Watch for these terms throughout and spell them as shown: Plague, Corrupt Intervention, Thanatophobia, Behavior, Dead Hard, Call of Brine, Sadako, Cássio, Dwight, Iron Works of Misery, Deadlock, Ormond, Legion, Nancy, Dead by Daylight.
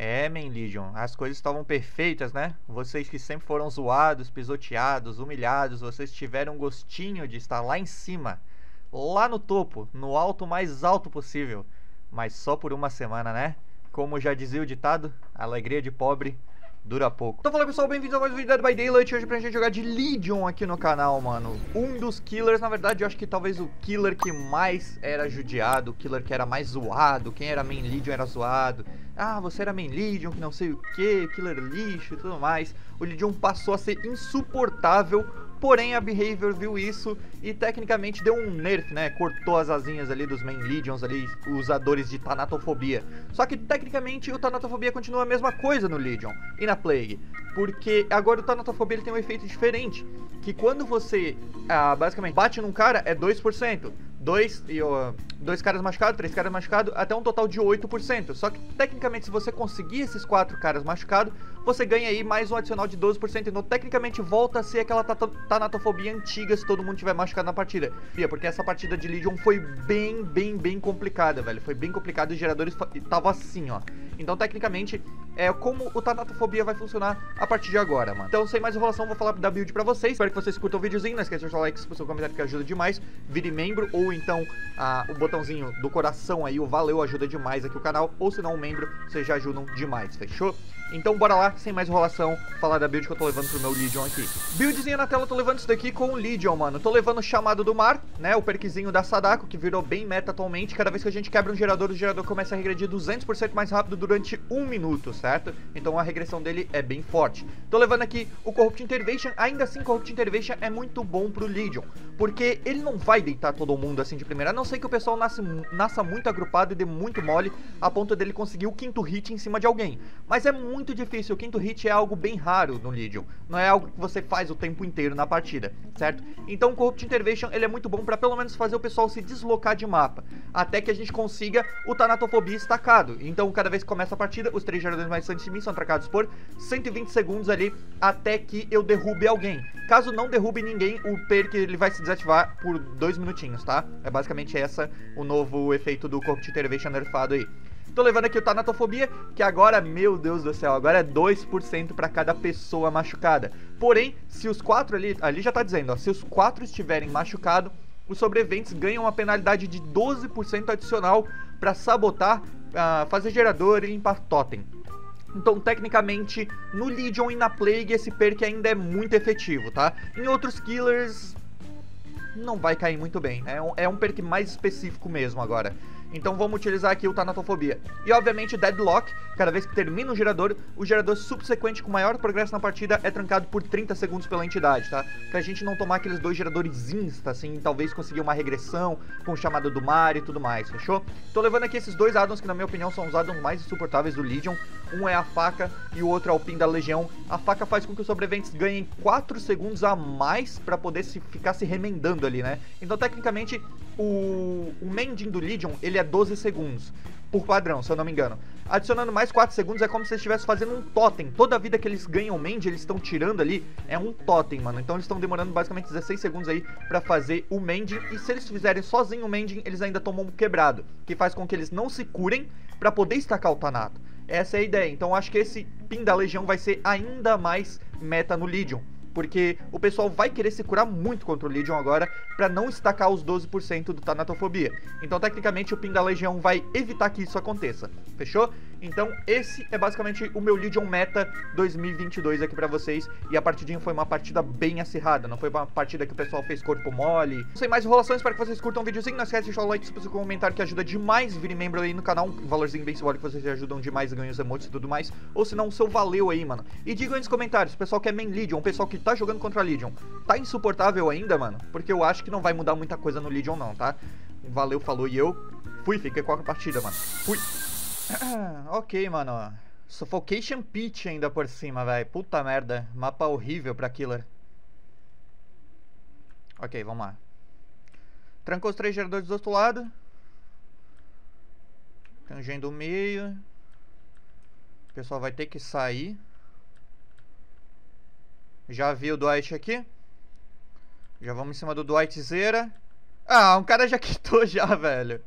É, Man Legion, as coisas estavam perfeitas, né? Vocês que sempre foram zoados, pisoteados, humilhados, vocês tiveram um gostinho de estar lá em cima, lá no topo, no alto mais alto possível. Mas só por uma semana, né? Como já dizia o ditado, a alegria de pobre dura pouco. Então fala pessoal, bem-vindos a mais um vídeo Dead by Daylight. Hoje pra gente jogar de Legion aqui no canal, mano. Um dos killers, na verdade, eu acho que talvez o killer que mais era judiado, o killer que era mais zoado, quem era main Legion era zoado. Ah, você era main Legion, que não sei o que, killer lixo e tudo mais. O Legion passou a ser insuportável, porém a Behavior viu isso e tecnicamente deu um nerf, né? Cortou as asinhas ali dos main Legions ali, usadores de Thanatophobia. Só que tecnicamente o Thanatophobia continua a mesma coisa no Legion e na Plague, porque agora o Thanatophobia ele tem um efeito diferente, que quando você basicamente bate num cara é 2%. Dois caras machucados, três caras machucados, até um total de 8%. Só que tecnicamente se você conseguir esses 4 caras machucados, você ganha aí mais um adicional de 12%. Então tecnicamente volta a ser aquela Thanatophobia antiga se todo mundo tiver machucado na partida. Porque essa partida de Legion foi bem complicada, velho. Foi bem complicado e os geradores estavam assim, ó. Então tecnicamente é como o Thanatophobia vai funcionar a partir de agora, mano. Então sem mais enrolação, vou falar da build pra vocês. Espero que vocês curtam o videozinho, não esqueça de deixar o like, se possível, comentário que ajuda demais. Vire membro ou então o botãozinho do coração aí, o valeu, ajuda demais aqui o canal. Ou se não, um membro, vocês já ajudam demais, fechou? Então bora lá, sem mais enrolação, falar da build que eu tô levando pro meu Legion aqui. Buildzinha na tela, eu tô levando isso daqui com o Legion, mano. Tô levando o Chamado do Mar, né, o perkzinho da Sadako, que virou bem meta atualmente. Cada vez que a gente quebra um gerador, o gerador começa a regredir 200% mais rápido durante 1 minuto, certo? Então a regressão dele é bem forte. Tô levando aqui o Corrupt Intervention. Ainda assim, Corrupt Intervention é muito bom pro Legion, porque ele não vai deitar todo mundo assim de primeira, a não ser que o pessoal nasça muito agrupado e dê muito mole a ponto dele conseguir o quinto hit em cima de alguém. Mas é muito difícil, o quinto hit é algo bem raro no Legion, não é algo que você faz o tempo inteiro na partida, certo? Então o Corrupt Intervention ele é muito bom pra pelo menos fazer o pessoal se deslocar de mapa, até que a gente consiga o Thanatophobia estacado. Então cada vez que começa a partida, os 3 geradores mais distantes de mim são atracados por 120 segundos ali, até que eu derrube alguém. Caso não derrube ninguém, o perk ele vai se desativar por 2 minutinhos, tá? É basicamente essa o novo efeito do Corrupt Intervention nerfado aí. Tô levando aqui o Thanatophobia, que agora, meu Deus do céu, agora é 2% pra cada pessoa machucada. Porém, se os 4 ali já tá dizendo, ó, se os 4 estiverem machucados, os sobreviventes ganham uma penalidade de 12% adicional pra sabotar, fazer gerador e limpar totem. Então, tecnicamente, no Legion e na Plague, esse perk ainda é muito efetivo, tá? Em outros killers, não vai cair muito bem, né? É um perk mais específico mesmo agora. Então vamos utilizar aqui o Thanatophobia. E obviamente Deadlock, cada vez que termina o gerador subsequente com maior progresso na partida é trancado por 30 segundos pela entidade, tá? Pra gente não tomar aqueles 2 geradores insta, assim, talvez conseguir uma regressão com o Chamado do Mar e tudo mais, fechou? Tô levando aqui esses 2 addons que na minha opinião são os addons mais insuportáveis do Legion. Um é a faca e o outro é o pin da Legião. A faca faz com que os sobreviventes ganhem 4 segundos a mais pra poder ficar se remendando ali, né? Então tecnicamente o mending do Legion, ele é 12 segundos por padrão, se eu não me engano. Adicionando mais 4 segundos é como se eles estivessem fazendo um totem. Toda a vida que eles ganham mend, eles estão tirando ali, é um totem, mano. Então eles estão demorando basicamente 16 segundos aí pra fazer o mending. E se eles fizerem sozinho o mending, eles ainda tomam um quebrado, que faz com que eles não se curem pra poder estacar o Thanato. Essa é a ideia. Então acho que esse pin da Legião vai ser ainda mais meta no Legion, porque o pessoal vai querer se curar muito contra o Legion agora, pra não estacar os 12% do Thanatophobia. Então tecnicamente o pin da Legião vai evitar que isso aconteça, fechou? Então esse é basicamente o meu Legion meta 2022 aqui pra vocês. E a partidinha foi uma partida bem acirrada, não foi uma partida que o pessoal fez corpo mole. Sem mais enrolações, espero que vocês curtam o videozinho. Não esquece de deixar o like, se possível, comentário que ajuda demais. Vire membro aí no canal, um valorzinho bem simbólico que vocês ajudam demais, ganham os emotes e tudo mais. Ou se não, o seu valeu aí, mano. E digam aí nos comentários, o pessoal que é main Legion, o pessoal que tá jogando contra a Legion, tá insuportável ainda, mano? Porque eu acho que não vai mudar muita coisa no Legion não, tá? Valeu, falou e eu fui, fiquei com a partida, mano. Fui. Ok, mano. Suffocation Pitch ainda por cima, velho. Puta merda. Mapa horrível pra killer. Ok, vamos lá. Trancou os 3 geradores do outro lado. Tem um gen do meio. O pessoal vai ter que sair. Já vi o Dwight aqui. Já vamos em cima do Dwight Zera. Ah, um cara já quitou já, velho.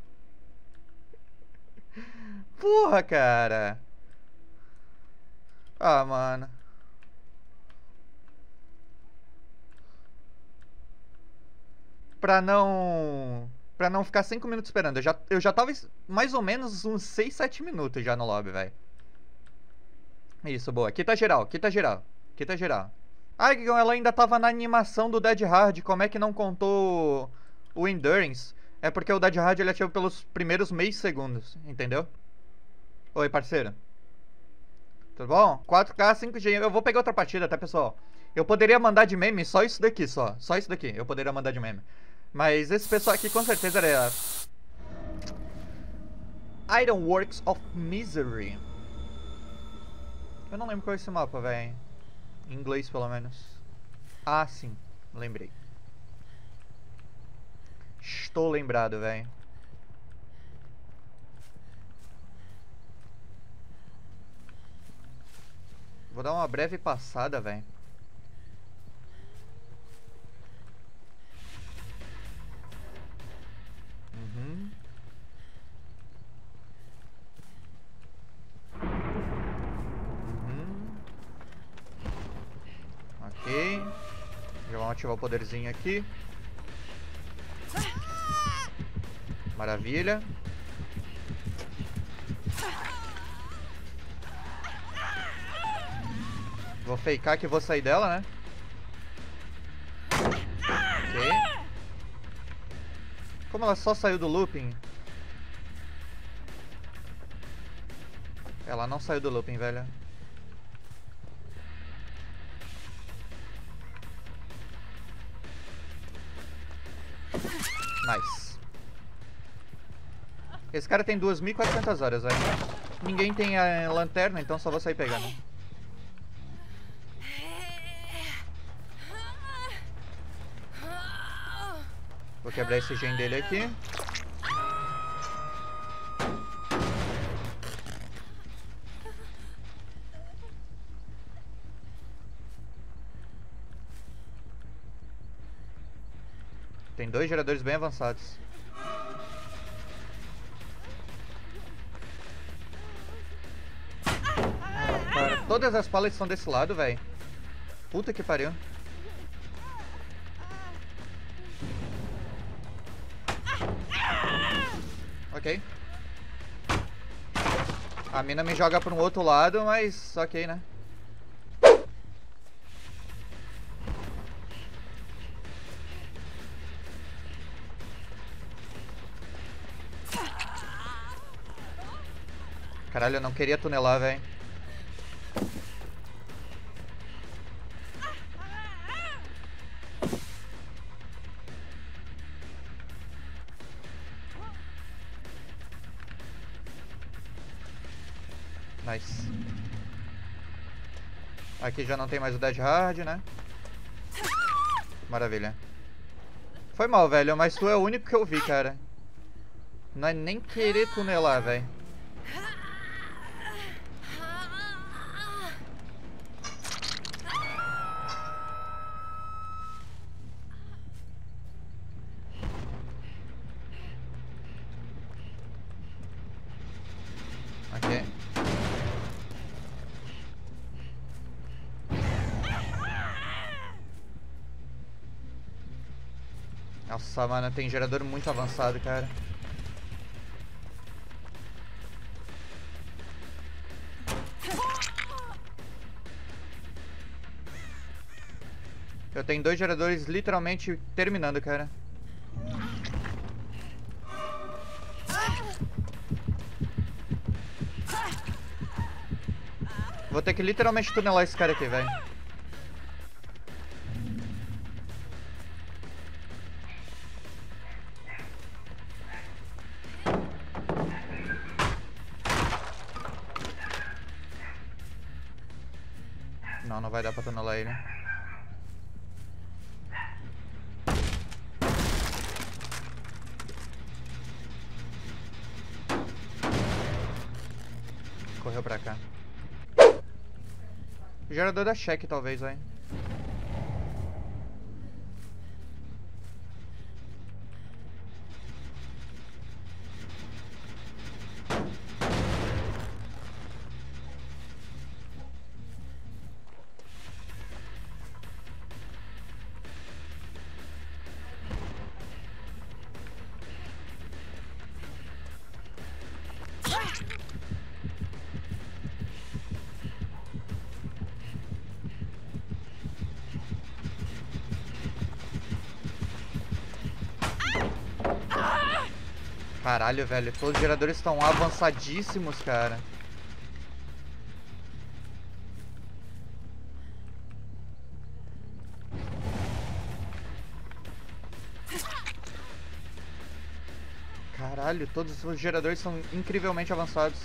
Porra, cara. Ah, mano. Pra não ficar 5 minutos esperando. Eu já tava mais ou menos uns 6, 7 minutos já no lobby, velho. Isso, boa. Aqui tá geral, aqui tá geral. Aqui tá geral. Ah, ela ainda tava na animação do Dead Hard. Como é que não contou o Endurance? É porque o Dead Hard ele ativa pelos primeiros meios segundos, entendeu? Oi, parceiro. Tudo bom? 4K, 5G. Eu vou pegar outra partida, tá, pessoal? Eu poderia mandar de meme só isso daqui, só. Só isso daqui eu poderia mandar de meme. Mas esse pessoal aqui com certeza era... Iron Works of Misery. Eu não lembro qual é esse mapa, velho. Em inglês, pelo menos. Ah, sim. Lembrei. Estou lembrado, velho. Vou dar uma breve passada, velho. Uhum. Uhum. Ok. Já vamos ativar o poderzinho aqui. Maravilha. Vou fakear que vou sair dela, né? Ok. Como ela só saiu do looping? Ela não saiu do looping, velho. Nice. Esse cara tem 2.400 horas, velho. Ninguém tem a lanterna, então só vou sair pegando. Vou quebrar esse gen dele aqui. Tem dois geradores bem avançados. Todas as pallets são desse lado, velho. Puta que pariu. Ok. A mina me joga para um outro lado, mas ok, né? Caralho, eu não queria tunelar, velho. Aqui já não tem mais o Dead Hard, né? Maravilha. Foi mal, velho, mas tu é o único que eu vi, cara. Não é nem querer tunelar, velho. Nossa, mano, tem gerador muito avançado, cara. Eu tenho dois geradores literalmente terminando, cara. Vou ter que literalmente tunelar esse cara aqui, velho. Vai dar pra tunelar ele. Correu pra cá. O gerador da check, talvez, vai. Caralho, velho. Todos os geradores estão avançadíssimos, cara. Caralho, todos os geradores são incrivelmente avançados.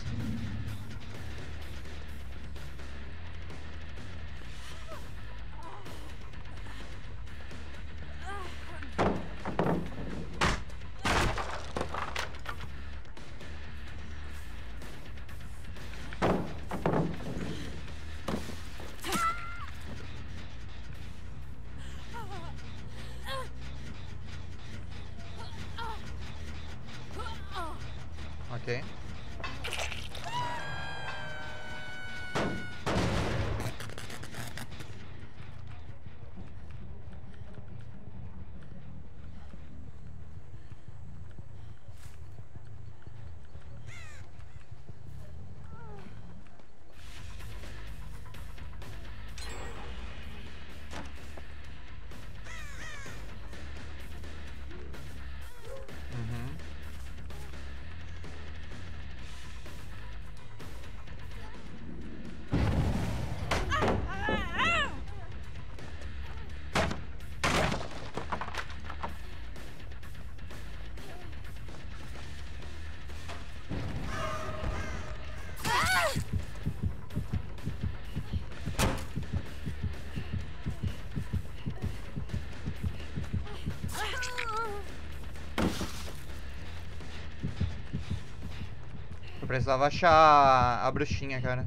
Eu precisava achar a bruxinha, cara.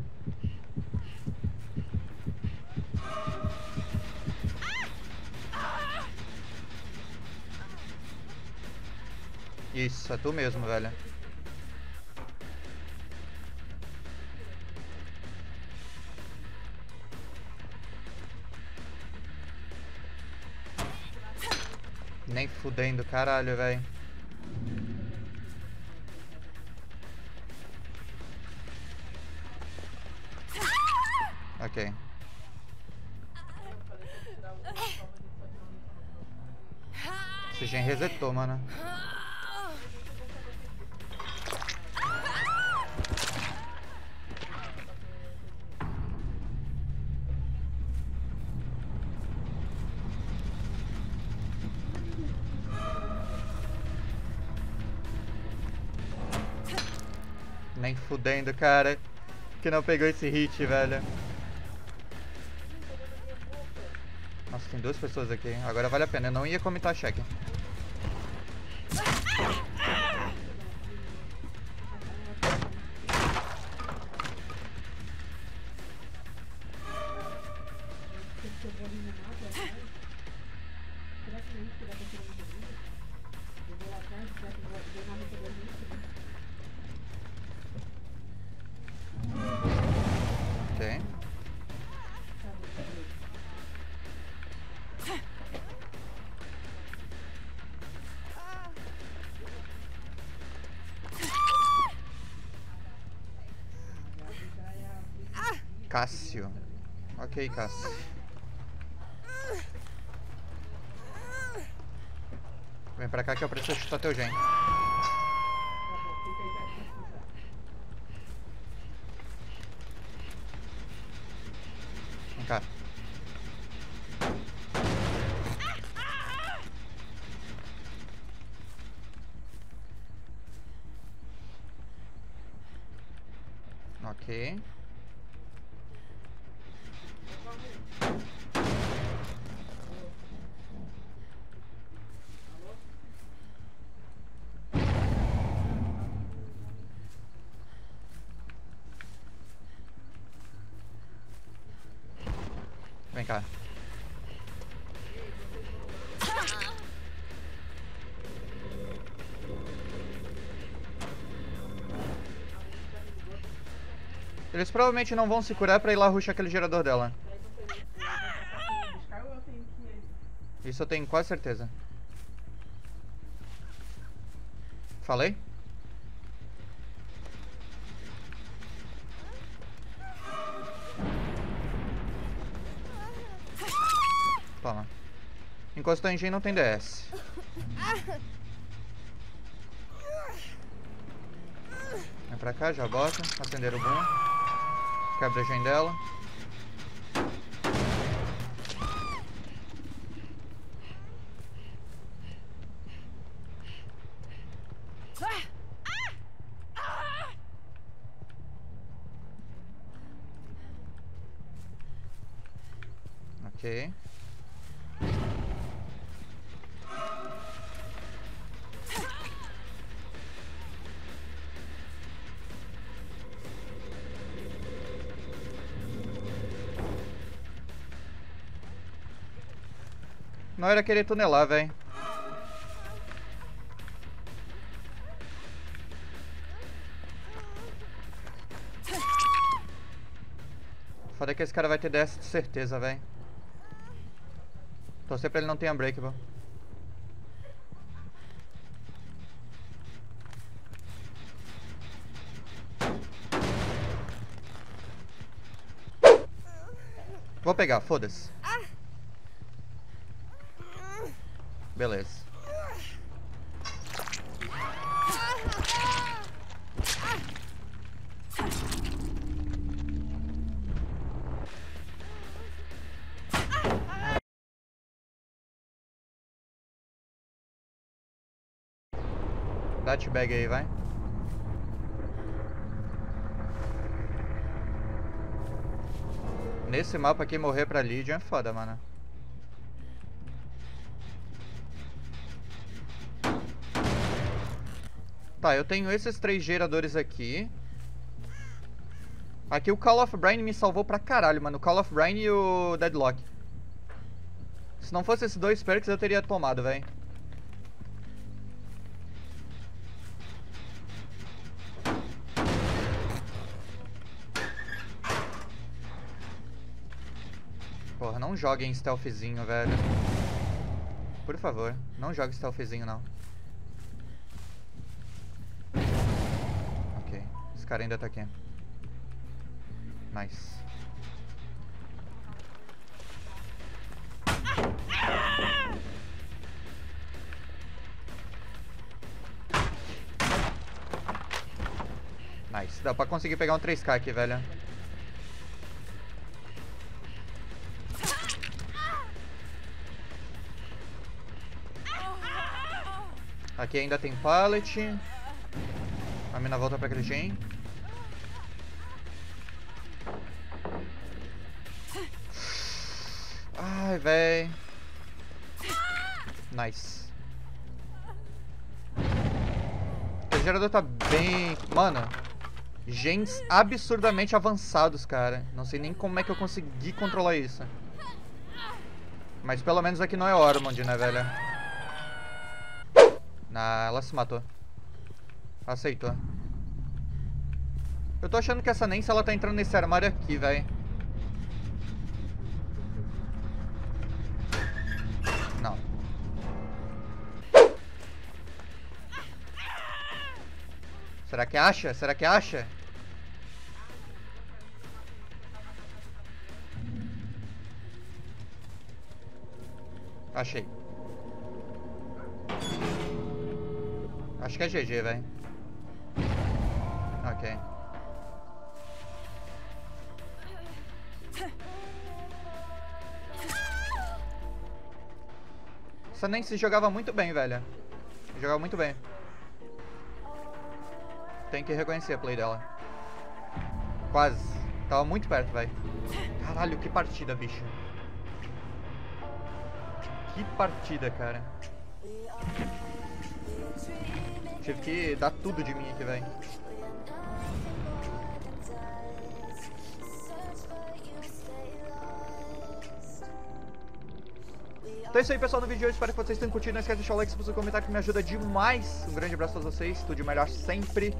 Isso, é tu mesmo, velho. Nem fudendo, caralho, velho. Ok. Esse gen resetou, mano. Nem fudendo, cara, que não pegou esse hit, velho. Nossa, tem duas pessoas aqui. Agora vale a pena. Eu não ia comitar cheque. Cássio. Ok, Cássio. Vem pra cá que eu preciso chutar teu gen. Vem cá. Ok. Vem cá. Eles provavelmente não vão se curar pra ir lá rushar aquele gerador dela. Isso eu tenho quase certeza. Falei? Toma. Encostou em G, não tem DS. pra cá, já bota. Acender o boom. Quebra a janela. Ok. Não era querer tunelar, velho. Foda que esse cara vai ter DS de certeza, velho. Torcer pra ele não ter unbreakable. Vou pegar, foda-se. Beleza. Dá T-bag aí, vai. Nesse mapa aqui, morrer pra Legion é foda, mano. Tá, eu tenho esses 3 geradores aqui. Aqui o Call of Brine me salvou pra caralho, mano. O Call of Brine e o Deadlock. Se não fosse esses 2 perks, eu teria tomado, velho. Porra, não joguem stealthzinho, velho. Por favor, não jogue stealthzinho, não. O cara ainda tá aqui. Nice. Nice. Dá pra conseguir pegar um 3K aqui, velho. Aqui ainda tem pallet. A mina volta pra aquele gen. Ai, véi. Nice. O gerador tá bem... Mano, gens absurdamente avançados, cara. Não sei nem como é que eu consegui controlar isso. Mas pelo menos aqui não é Ormond, né, velho? Ah, ela se matou. Aceitou. Eu tô achando que essa Nancy, ela tá entrando nesse armário aqui, véi. Não. Será que acha? Será que acha? Achei. Acho que é GG, véi. Ok. Essa Nancy jogava muito bem, velho. Jogava muito bem. Tem que reconhecer a play dela. Quase. Tava muito perto, velho. Caralho, que partida, bicho. Que partida, cara. Tive que dar tudo de mim aqui, velho. Então é isso aí, pessoal, no vídeo de hoje, espero que vocês tenham curtido, não esquece de deixar o like, se possível, comentar que me ajuda demais. Um grande abraço a vocês, tudo de melhor sempre.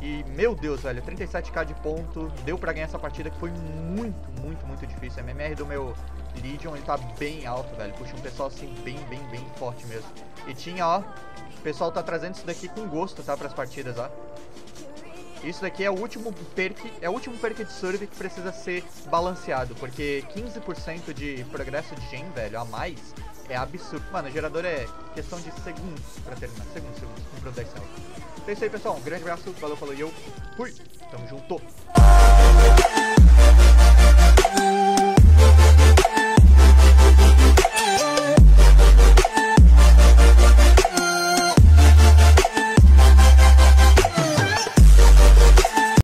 E, meu Deus, velho, 37k de ponto, deu pra ganhar essa partida que foi muito difícil. A MMR do meu Legion, ele tá bem alto, velho, puxa um pessoal assim, bem forte mesmo. E tinha, ó, o pessoal tá trazendo isso daqui com gosto, tá, pras partidas, ó. Isso daqui é o último perk, de survey que precisa ser balanceado, porque 15% de progresso de gen, velho, a mais... É absurdo. Mano, o gerador é questão de segundos pra terminar. Segundos, comprando 10 salas. Então é isso aí, pessoal. Um grande abraço. Valeu, falou e eu fui. Tamo junto.